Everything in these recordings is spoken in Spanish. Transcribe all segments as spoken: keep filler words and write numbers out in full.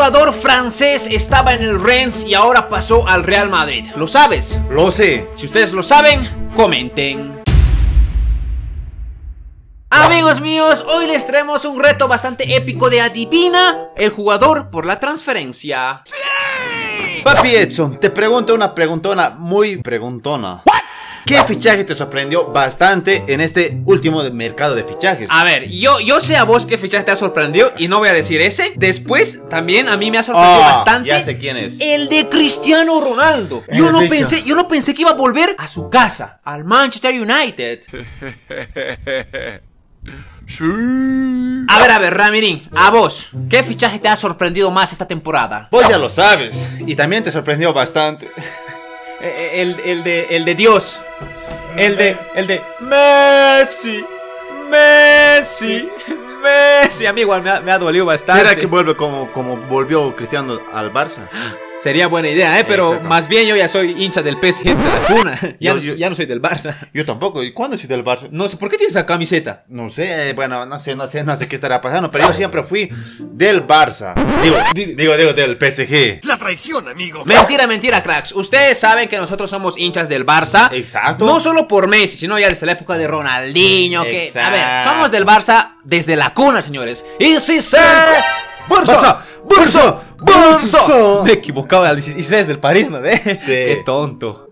jugador francés estaba en el Rennes y ahora pasó al Real Madrid. ¿Lo sabes? Lo sé. Si ustedes lo saben, comenten. Amigos míos, hoy les traemos un reto bastante épico de adivina el jugador por la transferencia. ¡Sí! Papi Edson, te pregunto una preguntona muy preguntona. ¿What? ¿Qué fichaje te sorprendió bastante en este último de mercado de fichajes? A ver, yo, yo sé a vos qué fichaje te ha sorprendido y no voy a decir ese. Después, también a mí me ha sorprendido oh, bastante. Ya sé quién es. El de Cristiano Ronaldo. Yo no, pensé, yo no pensé que iba a volver a su casa, al Manchester United. A ver, a ver, Ramirín, a vos, ¿qué fichaje te ha sorprendido más esta temporada? Vos ya lo sabes, y también te sorprendió bastante. El, el, de, el de Dios. El de, el de Messi, Messi, Messi. A mí igual me ha, me ha dolido bastante. ¿Será que vuelve como, como volvió Cristiano al Barça? Sería buena idea, ¿eh? Pero exacto, más bien yo ya soy hincha del P S G de la cuna. Ya, yo, yo, ya no soy del Barça. Yo tampoco. ¿Y cuándo soy del Barça? No sé, ¿por qué tienes esa camiseta? No sé, bueno, no sé, no sé, no sé qué estará pasando. Pero yo siempre fui del Barça. Digo, digo, digo, del P S G. La traición, amigo. Mentira, mentira, cracks. Ustedes saben que nosotros somos hinchas del Barça. Exacto. No solo por Messi, sino ya desde la época de Ronaldinho. Que, a ver, somos del Barça desde la cuna, señores. Y si se... ¡Barça! ¡Barça! ¡Barça! Me equivocaba, y es del París, ¿no ves? Sí. ¡Qué tonto!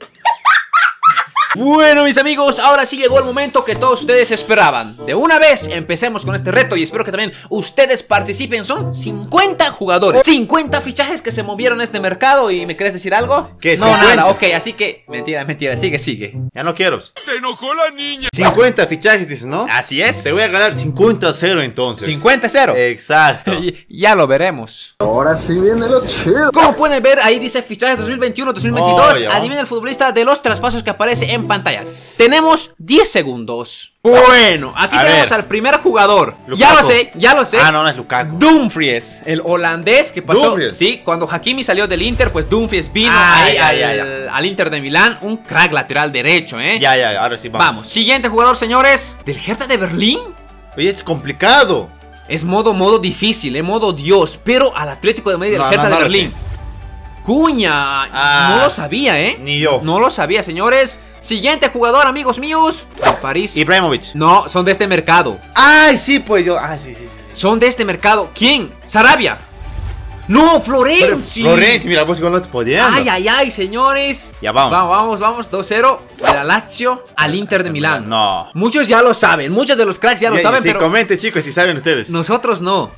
Bueno, mis amigos, ahora sí llegó el momento que todos ustedes esperaban. De una vez empecemos con este reto y espero que también ustedes participen. Son cincuenta jugadores, cincuenta fichajes que se movieron en este mercado. ¿Y me querés decir algo? ¿Qué? No, cincuenta. Nada, ok, así que... Mentira, mentira, sigue, sigue. Ya no quiero. Se enojó la niña. cincuenta fichajes, dices, ¿no? Así es. Te voy a ganar cincuenta a cero entonces. ¿cincuenta a cero? Exacto. Ya lo veremos. Ahora sí viene lo chido. Como pueden ver, ahí dice fichajes dos mil veintiuno dos mil veintidós. Oh, adivina el futbolista de los traspasos que aparece en pantalla. Tenemos diez segundos. Bueno, aquí a tenemos ver. al primer jugador. Lukaku. Ya lo sé, ya lo sé. Ah, no, no es Lukaku. Dumfries, el holandés que pasó. Dumfries. Sí, cuando Hakimi salió del Inter, pues Dumfries vino ah, ahí ya, al, ya, ya. al Inter de Milán. Un crack lateral derecho, ¿eh? Ya, ya, ahora sí vamos. Vamos, siguiente jugador, señores. ¿Del Hertha de Berlín? Oye, es complicado. Es modo, modo difícil, ¿eh? Modo Dios. Pero al Atlético de Madrid, no, del Hertha no, no, de Berlín. Cuña, ah, no lo sabía, ¿eh? Ni yo. No lo sabía, señores. Siguiente jugador, amigos míos, de París. Ibrahimovic. No, son de este mercado. Ay, sí, pues yo. Ah, sí, sí, sí. Son de este mercado. ¿Quién? Sarabia. No, Florenzi. Florenzi, mira, vos no te podías. Ay, ay, ay, señores. Ya vamos. Vamos, vamos, vamos. dos cero de la Lazio al Inter de Milán. No. Muchos ya lo saben. Muchos de los cracks ya lo ya, saben. Sí, pero comente, chicos, si saben ustedes. Nosotros no.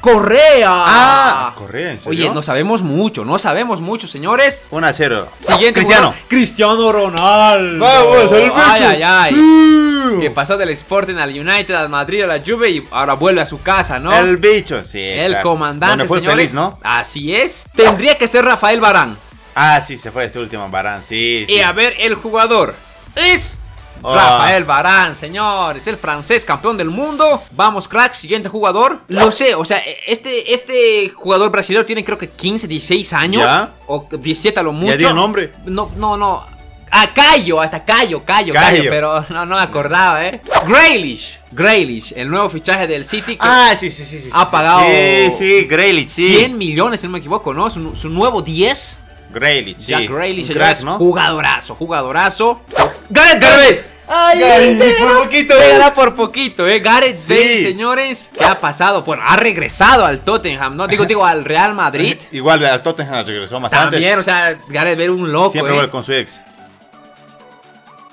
Correa. Ah, Correa, ¿en serio? Oye, no sabemos mucho, no sabemos mucho, señores. uno a cero. Siguiente. Cristiano. Jugador, Cristiano Ronaldo. Vamos, el bicho. Ay, ay, ay. Uh. Que pasó del Sporting al United, al Madrid, a la Juve y ahora vuelve a su casa, ¿no? El bicho, sí. El exacto. comandante, fue señores. Feliz, ¿no? Así es. Tendría que ser Raphaël Varane. Ah, sí, se fue este último Varane, sí, sí. Y a ver, el jugador es... Oh. Raphaël Varane, señores, el francés campeón del mundo. Vamos, crack, siguiente jugador. Lo sé, o sea, este, este jugador brasileño tiene creo que quince, dieciséis años. ¿Ya? O diecisiete a lo mucho. ¿Ya dio nombre? No, no, no. Ah, Cayo, hasta Cayo, Cayo, Cayo, Cayo pero no, no me acordaba, ¿eh? Grealish, Grealish, el nuevo fichaje del City que ah, sí, sí, sí, sí, ha pagado sí, sí, Grealish, sí. cien millones, si no me equivoco, ¿no? Su, su nuevo diez. Grealish, sí. Jack Grealish, crack, ¿no? Jugadorazo, jugadorazo. Gareth Bale. Ay, Gareth, te por poquito, eh. por poquito, eh. Gareth Bale, sí. señores. ¿Qué ha pasado? Bueno, ha regresado al Tottenham, ¿no? Digo, digo, al Real Madrid. Igual al Tottenham regresó más También, antes. También, o sea, Gareth Bale un loco. Siempre vuelve eh. con su ex.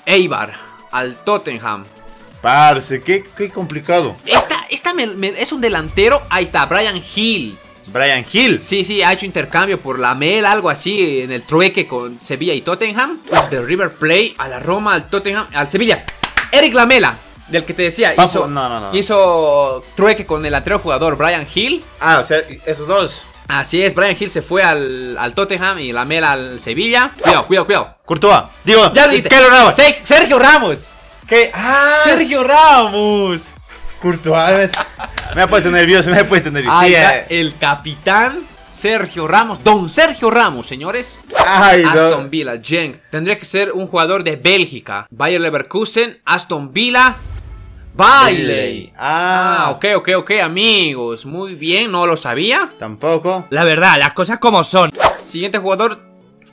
Eibar, al Tottenham. Parce, qué, qué complicado. Esta, esta me, me, es un delantero. Ahí está, Brian Hill. Brian Hill. Sí, sí, ha hecho intercambio por Lamela, algo así, en el trueque con Sevilla y Tottenham. De River Plate a la Roma, al Tottenham, al Sevilla. Eric Lamela, del que te decía, Papo, hizo, no, no, no. hizo trueque con el anterior jugador, Brian Hill. Ah, o sea, esos dos. Así es, Brian Hill se fue al, al Tottenham y Lamela al Sevilla. Cuidado, cuidado, cuidado. Courtois, digo, ya dijiste. Sergio Ramos. ¿Qué? Ah, Sergio Ramos. Courtois. Me ha puesto nervioso, me ha puesto nervioso. Ahí está, eh. el capitán Sergio Ramos, don Sergio Ramos, señores. Ay, Aston no. Villa, Genk. Tendría que ser un jugador de Bélgica. Bayer Leverkusen, Aston Villa. Bailey. Ah, ah, ok, ok, ok, amigos. Muy bien, no lo sabía. Tampoco. La verdad, las cosas como son. Siguiente jugador,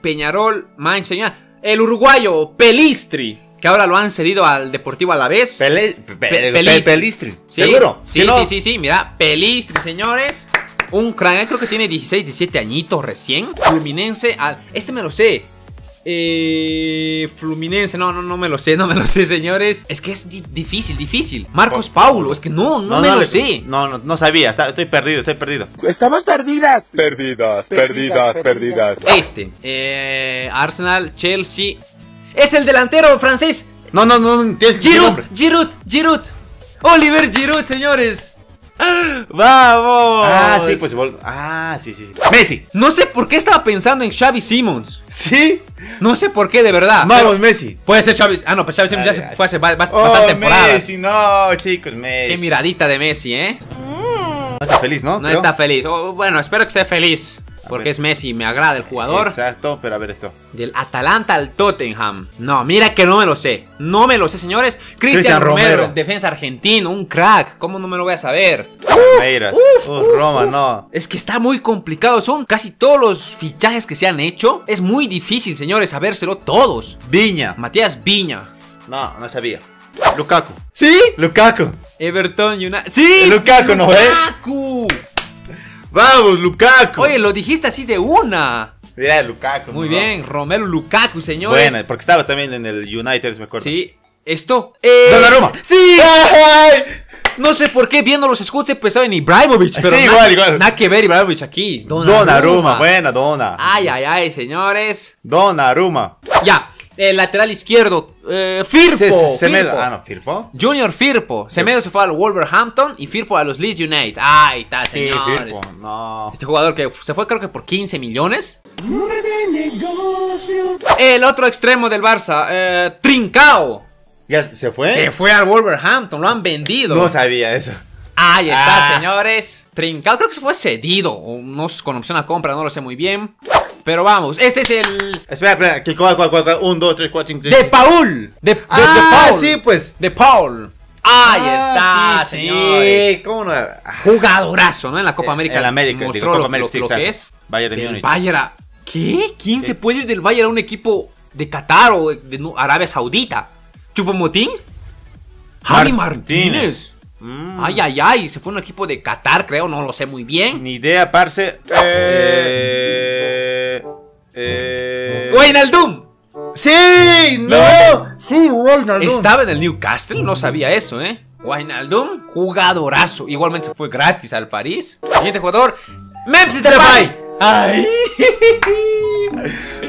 Peñarol, Maignan. El uruguayo, Pelistri, que ahora lo han cedido al Deportivo Alavés. Pele pe pe Pelistri. Pelistri. ¿Sí? ¿Seguro? Sí, sí, sí, sí, mira, Pelistri, señores. Un crack, creo que tiene dieciséis, diecisiete añitos recién. Fluminense, al... este me lo sé. Eh, Fluminense, no, no, no me lo sé, no me lo sé, señores. Es que es di difícil, difícil. Marcos Paulo, es que no, no, no me no, lo sé. No, no, no sabía, está, estoy perdido, estoy perdido. Estamos perdidas. Perdidas, perdidas, perdidas. perdidas. Este, eh, Arsenal, Chelsea. Es el delantero francés. No, no, no, Giroud, Giroud, Giroud. Oliver Giroud, señores. ¡Vamos! Ah, sí, pues Ah, sí, sí, sí Messi. No sé por qué estaba pensando en Xavi Simons. ¿Sí? No sé por qué, de verdad. Vamos, Messi. Puede ser Xavi. Ah, no, pues Xavi Simons ya se fue hace bastantes temporadas. Messi, no, chicos, Messi. Qué miradita de Messi, ¿eh? No está feliz, ¿no? No está feliz. Bueno, espero que esté feliz, porque es Messi, me agrada el jugador. Exacto, pero a ver esto. Del Atalanta al Tottenham. No, mira que no me lo sé. No me lo sé, señores. Cristian Romero, Romero, el defensa argentino, un crack. ¿Cómo no me lo voy a saber? Palmeiras, uf, uf, uf, Roma, uf. no. Es que está muy complicado. Son casi todos los fichajes que se han hecho. Es muy difícil, señores, sabérselo todos. Viña. Matías Viña. No, no sabía. Lukaku. ¿Sí? Lukaku. Everton United. ¡Sí! Lukaku, no, ¿eh? Lukaku. Vamos, Lukaku. Oye, lo dijiste así de una. Mira, Lukaku. Muy no. bien, Romelu Lukaku, señores. Bueno, porque estaba también en el United, me acuerdo. Sí, esto. Eh... Donnarumma. Sí. ¡Ay! No sé por qué viendo los escudos pensaba en Ibrahimovic, pero sí, igual, igual. Nada que ver Ibrahimovic aquí. Donnarumma. Donnarumma, buena, Donna. Ay, ay, ay, señores. Donnarumma. Ya. El lateral izquierdo, eh, Firpo. Se, se, Semedo. Firpo. Ah, no, Firpo. Junior Firpo. Semedo se fue al Wolverhampton y Firpo a los Leeds United. Ahí está, sí, señores. Firpo, no. Este jugador que se fue creo que por quince millones. El otro extremo del Barça, eh, Trincao. ¿Ya se fue? Se fue al Wolverhampton, lo han vendido. No sabía eso. Ahí está, ah. señores. Trincao creo que se fue cedido, no, con opción a compra, no lo sé muy bien. Pero vamos, este es el... Espera, espera, que cuál, cuál, cuál, un, dos, tres, cuatro, cinco, seis. De Paul. De, de, ah, de Paul. Sí, pues. De Paul. Ahí ah, está, sí, señores. Sí, cómo no. Jugadorazo, ¿no? En la Copa América. En la América, mostró digo, lo, Copa América, lo, lo, sí, lo que es. Bayern de Múnich. Bayern a... ¿Qué? ¿Quién sí. se puede ir del Bayern a un equipo de Qatar o de, de Arabia Saudita? ¿Chupomotín? Javi Martínez. Martínez. Mm. Ay, ay, ay. Se fue un equipo de Qatar, creo. No lo sé muy bien. Ni idea, parce. Eh... eh... Eh... Wijnaldum. Sí, no, no. sí, Wijnaldum. Estaba en el Newcastle, no sabía eso, eh. Wijnaldum, jugadorazo. Igualmente fue gratis al París. Siguiente jugador, Memphis Depay. Ay.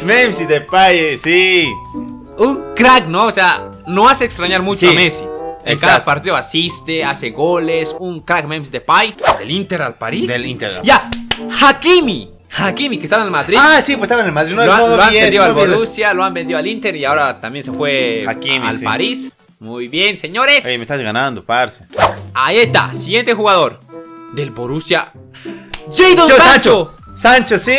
Memphis Depay, sí. Un crack, ¿no? O sea, no hace extrañar mucho sí. a Messi. En Exacto. cada partido asiste, hace goles. Un crack, Memphis Depay. Del Inter al París. Del Inter. Al... Ya, Hakimi. Hakimi, que estaba en el Madrid. Ah, sí, pues estaba en el Madrid. No, lo han, no, lo han vendido al Borussia, lo han vendido al Inter y ahora también se fue Hakimi, al sí. París. Muy bien, señores. Ey, me estás ganando, parce. Ahí está, siguiente jugador del Borussia. Jadon Sancho. Sancho, sí,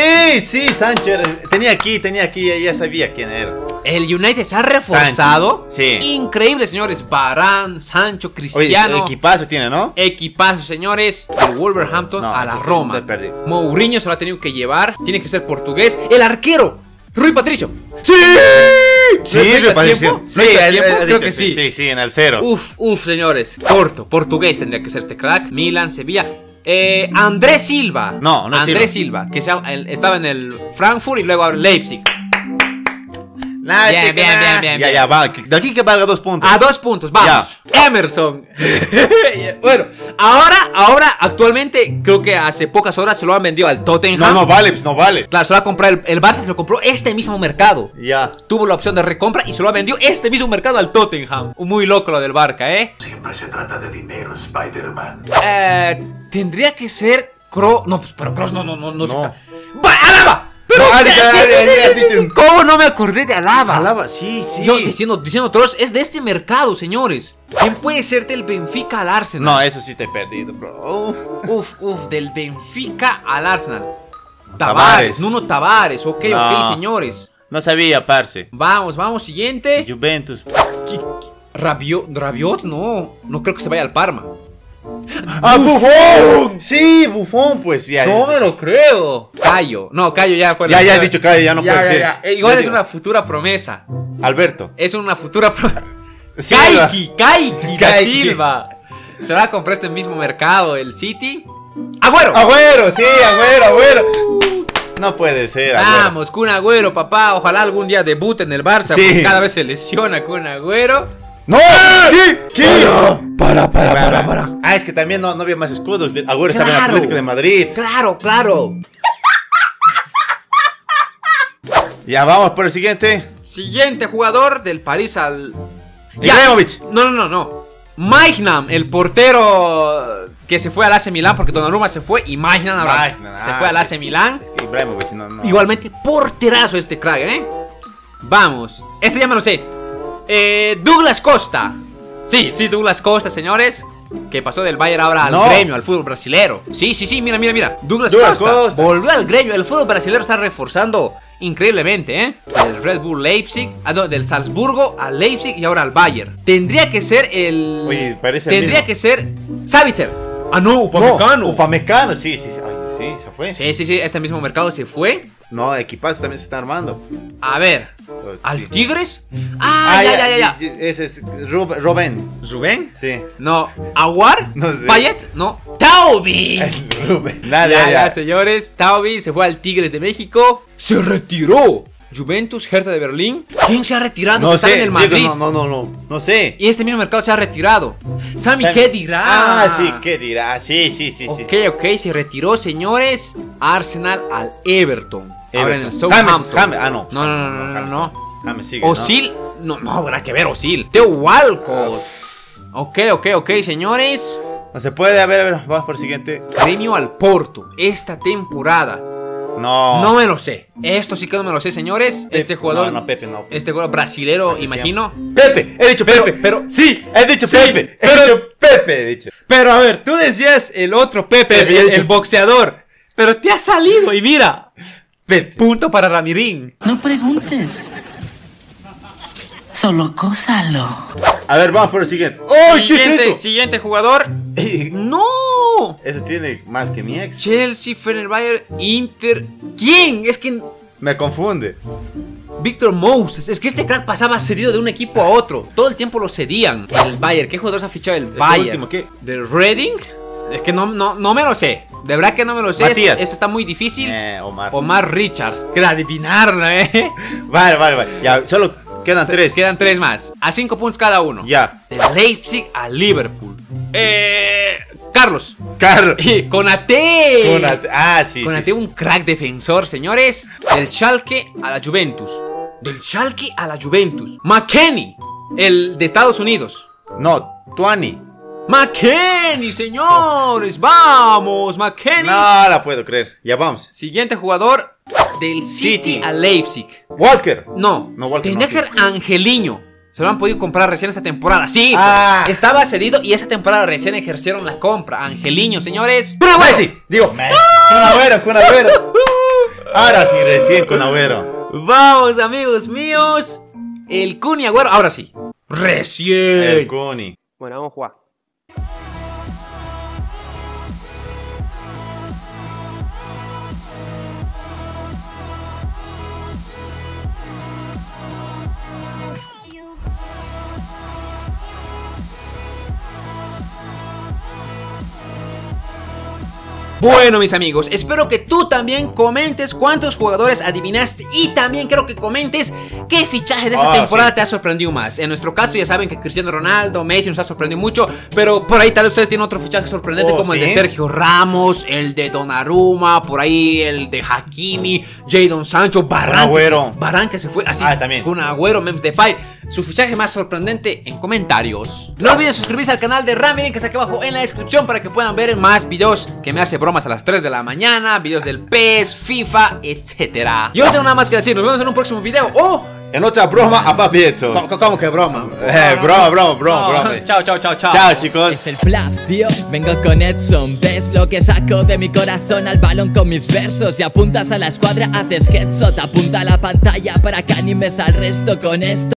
sí, Sancho. Era, tenía aquí, tenía aquí, ya sabía quién era. El United se ha reforzado. Sí. Increíble, señores. Varane, Sancho, Cristiano. Oye, equipazo tiene, ¿no? Equipazo, señores. El Wolverhampton no, a la Roma. Mourinho se lo ha tenido que llevar. Tiene que ser portugués. El arquero, Rui Patricio. ¡Sí! Sí, Rui Patricio. Sí, creo que sí. Sí, sí, en el cero. Uf, uf, señores. Porto, portugués tendría que ser este crack. Milan, Sevilla. Eh, Andrés Silva. No, no Andrés Silva. Silva, que sea, el, estaba en el Frankfurt y luego ahora Leipzig. Nah, bien, chica, bien, nah. bien, bien, bien. Ya, ya, va. De aquí que valga dos puntos. A dos puntos, vamos. Ya. Emerson. Bueno, ahora, ahora, actualmente, creo que hace pocas horas se lo han vendido al Tottenham. No, no vale, pues no vale. Claro, se lo ha comprado el, el Barça, se lo compró este mismo mercado. Ya. Tuvo la opción de recompra y se lo ha vendido este mismo mercado al Tottenham. Muy loco lo del Barca, ¿eh? Siempre se trata de dinero, Spider-Man. Eh, tendría que ser Kroos. No, pues, pero Kroos no, no, no, no. no. Se... ¡Alaba! Pero, no, sí, sí, sí, sí, sí. ¿Cómo no me acordé de Alaba? Alaba, sí, sí. Yo diciendo, diciendo todos, es de este mercado, señores. ¿Quién puede ser del Benfica al Arsenal? No, eso sí te he perdido, bro. Uf, uf, del Benfica al Arsenal. Tavares, Nuno Tavares, ok, no, ok, señores. No sabía, parce. Vamos, vamos, siguiente. Juventus. ¿Qué, qué? Rabiot, Rabiot, no. No creo que se vaya al Parma. ¡A Buffon! Sí, Buffon, pues ya. No me lo creo. Cayo, no, Cayo ya fue. Ya, ya has dicho Cayo, ya no puede ser. Igual es una futura promesa. Alberto. Es una futura promesa. Kaiki, Kaiki da Silva. Se va a comprar este mismo mercado, el City. ¡Agüero! ¡Agüero! Sí, Agüero, Agüero. No puede ser, Agüero. Vamos, Kun Agüero, papá. Ojalá algún día debute en el Barça. Porque cada vez se lesiona Kun Agüero. ¡No! ¿Qué? ¿Qué? Para, para, para, para. Ah, es que también no, no había más escudos. Agüero estaba en el Atlético de Madrid. Claro, claro. Ya vamos por el siguiente. Siguiente jugador del París al... Ibrahimovic. No, no, no, no. Maignan, el portero que se fue al A C Milán porque Donnarumma se fue y Maignan ahora se fue al A C Milán. Es que Ibrahimovic no, no. Igualmente porterazo este crack, ¿eh? Vamos. Este ya me lo sé. Eh, Douglas Costa. Sí, sí, Douglas Costa, señores. Que pasó del Bayern ahora al no. Gremio, al fútbol brasileño. Sí, sí, sí, mira, mira, mira. Douglas, Douglas Costa, Costa volvió al Gremio. El fútbol brasileño está reforzando increíblemente, ¿eh? Del Red Bull Leipzig, ah, no, del Salzburgo al Leipzig y ahora al Bayern. Tendría que ser el... Oye, parece Tendría el que ser... Savitzer. Ah, no, Upamecano. No, Upamecano, sí, sí, sí. Ay, sí, se fue. Sí, sí, sí, este mismo mercado se fue. No, equipazo también se está armando. A ver, ¿al Tigres? Ah, ah ya, ya, ya, ya, ya. Ese es Rub Rubén. ¿Rubén? Sí. No, ¿Aguar? No sé. ¿Payet? No, Taubi. Rubén. Nah, ya, ya, ya, señores, Taubi se fue al Tigres de México. ¡Se retiró! Juventus, Hertha de Berlín. ¿Quién se ha retirado? No sé, en el Madrid. No, no, no, no, no sé. Y este mismo mercado se ha retirado. Sammy, Sammy. ¿qué dirá? Ah, sí, ¿qué dirá? Sí, sí, sí, sí. Ok, ok, se retiró, señores. Arsenal al Everton. Everton. Ahora en el Southampton. James, James. Ah, no. No, no, no, no, no, no. Sigue, Ozil, no, no, habrá que ver Ozil. Teo Walcott. Ok, ok, ok, señores. No se puede, a ver, a ver, vamos por el siguiente. Gremio al Porto, esta temporada. No. No me lo sé. Esto sí que no me lo sé, señores. Pepe, este jugador. No, no, Pepe, no. Este jugador brasilero, Así imagino. Pepe, he dicho Pepe. Pero, pero sí, he dicho sí, Pepe. He pero, dicho Pepe, he dicho. Pero a ver, tú decías el otro Pepe, Pepe el, el boxeador. Pero te ha salido y mira. Pepe. Punto para Ramirín. No preguntes. Solo cósalo. A ver, vamos por el siguiente. ¡Oh, siguiente, qué es esto! Siguiente jugador. ¡No! Ese tiene más que mi ex. Chelsea, Fenerbahce, Inter. ¿Quién? Es que... Me confunde. Víctor Moses. Es que este crack pasaba cedido de un equipo a otro. Todo el tiempo lo cedían. El Bayern. ¿Qué jugador se ha fichado el Bayern? Este último, ¿qué? ¿Del Reading? Es que no, no, no me lo sé. De verdad que no me lo sé. Matías. Esto, esto está muy difícil. Eh, Omar. Omar Richards. Que adivinarla, ¿eh? Vale, vale, vale. Ya, solo... Quedan Se, tres. Quedan tres más. A cinco puntos cada uno. Ya. De Leipzig a Liverpool. Eh. Carlos. Carlos. Konaté. Konaté. Ah, sí. Konaté, sí, un sí. crack defensor, señores. Del Schalke a la Juventus. Del Schalke a la Juventus. McKennie. El de Estados Unidos. No, Tuani. McKennie, señores. Vamos, McKennie. No la puedo creer. Ya vamos. Siguiente jugador. Del City, City a Leipzig. Walker. No, no Walker, tendría no, que ser Angeliño. Se lo han podido comprar recién esta temporada. Sí, ah. estaba cedido y esta temporada recién ejercieron la compra. Angeliño, señores. Con Agüero, sí, digo, con Agüero, con Agüero. Ahora sí, recién con Agüero. Vamos, amigos míos. El Cuni Agüero, ahora sí. Recién el Cuni. Bueno, vamos a jugar. Bueno, mis amigos, espero que tú también comentes cuántos jugadores adivinaste y también quiero que comentes qué fichaje de esta oh, temporada sí. te ha sorprendido más. En nuestro caso ya saben que Cristiano Ronaldo, Messi nos ha sorprendido mucho, pero por ahí tal vez ustedes tienen otro fichaje sorprendente oh, como ¿sí? el de Sergio Ramos, el de Donnarumma, por ahí el de Hakimi, Jadon Sancho, Varane, Varane que se fue así, ah, también. Con Agüero, Memphis Depay, su fichaje más sorprendente en comentarios. No olviden suscribirse al canal de Ramirín que está aquí abajo en la descripción para que puedan ver más videos que me hace bro a las tres de la mañana, videos del P E S, FIFA, etcétera. Yo no tengo nada más que decir, nos vemos en un próximo video o en otra broma a Papieto. ¿Cómo, ¿Cómo que broma? Eh, broma, broma, broma, broma. Chao, chao, chao, chao. Chao, chicos. Es el blab, tío. Vengo con Edson. Ves lo que saco de mi corazón al balón con mis versos. Y apuntas a la escuadra, haces headshot. Apunta a la pantalla para que animes al resto con esto.